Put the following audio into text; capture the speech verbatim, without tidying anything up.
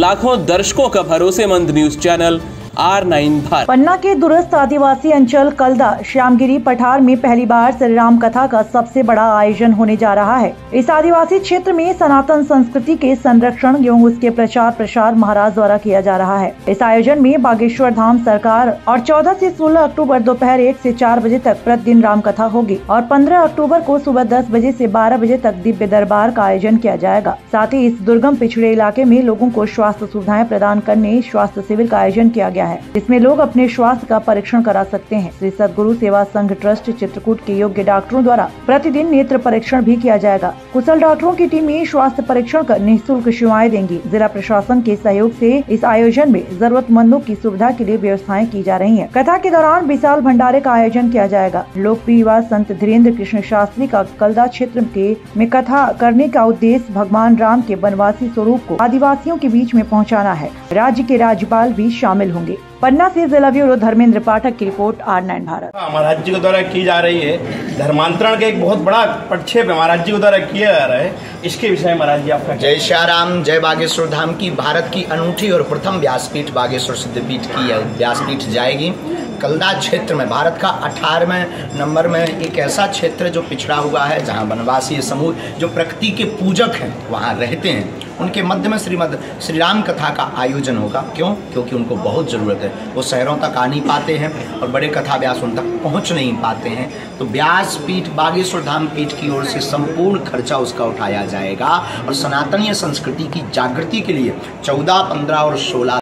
लाखों दर्शकों का भरोसेमंद news channel R nine Bharat. Panna के दूरस्थ आदिवासी अंचल कलदा श्यामगिरी पठार में पहली बार श्रीराम कथा का सबसे बड़ा आयोजन होने जा रहा है। इस आदिवासी क्षेत्र में सनातन संस्कृति के संरक्षण एवं उसके प्रचार प्रसार महाराज द्वारा किया जा रहा है। इस आयोजन में बागेश्वर धाम सरकार और चौदह से सोलह अक्टूबर दोपहर एक से चार बजे तक प्रतिदिन राम कथा होगी और पंद्रह अक्टूबर को सुबह दस बजे से बारह बजे तक दिव्य दरबार का आयोजन किया जाएगा। साथ ही इस दुर्गम पिछड़े इलाके में लोगों को स्वास्थ्य सुविधाएं प्रदान करने स्वास्थ्य शिविर का आयोजन किया गया है, जिसमें लोग अपने स्वास्थ्य का परीक्षण करा सकते हैं। श्रीसद्गुरु सेवा संघ ट्रस्ट चित्रकूट के योग्य डॉक्टरों द्वारा प्रतिदिन नेत्र परीक्षण भी किया जाएगा। कुशल डॉक्टरों की टीम में स्वास्थ्य परीक्षण कर निःशुल्क सेवाएं देंगी। जिला प्रशासन के सहयोग से इस आयोजन में जरूरतमंदों की सुविधा के लिए व्यवस्थाएं की जा रही हैं। कथा के दौरान विशाल भंडारे का आयोजन किया जाएगा। लोकप्रिय युवा संत धीरेन्द्र कृष्ण शास्त्री का कलदा क्षेत्र के में कथा करने का उद्देश्य भगवान राम के वनवासी स्वरूप को आदिवासियों के बीच में पहुँचाना है। राज्य के राज्यपाल भी शामिल होंगे। पन्ना से जिला ब्यूरो धर्मेंद्र पाठक की रिपोर्ट आर नाइन भारत। हमारा राज्य के द्वारा की जा रही है धर्मांतरण का एक बहुत बड़ा प्रक्षेप हमारा राज्य के द्वारा किया जा रहा है। इसके विषय में महाराज जी आपका। जय श्रीराम, जय बागेश्वर धाम की भारत की अनूठी और प्रथम व्यासपीठ बागेश्वर सिद्धपीठ की व्यासपीठ जाएगी। कलदा क्षेत्र में भारत का अठारहवें नंबर में एक ऐसा क्षेत्र जो पिछड़ा हुआ है, जहाँ वनवासी समूह जो प्रकृति के पूजक हैं वहाँ रहते हैं, उनके मध्य में श्रीमद श्रीराम कथा का आयोजन होगा। क्यों? क्योंकि उनको बहुत ज़रूरत है। वो शहरों तक आ नहीं पाते हैं और बड़े कथा व्यास उन तक पहुँच नहीं पाते हैं, तो व्यासपीठ बागेश्वर धाम पीठ की ओर से संपूर्ण खर्चा उसका उठाया जाएगा और सनातनीय संस्कृति की जागृति के लिए चौदह, पंद्रह और सोलह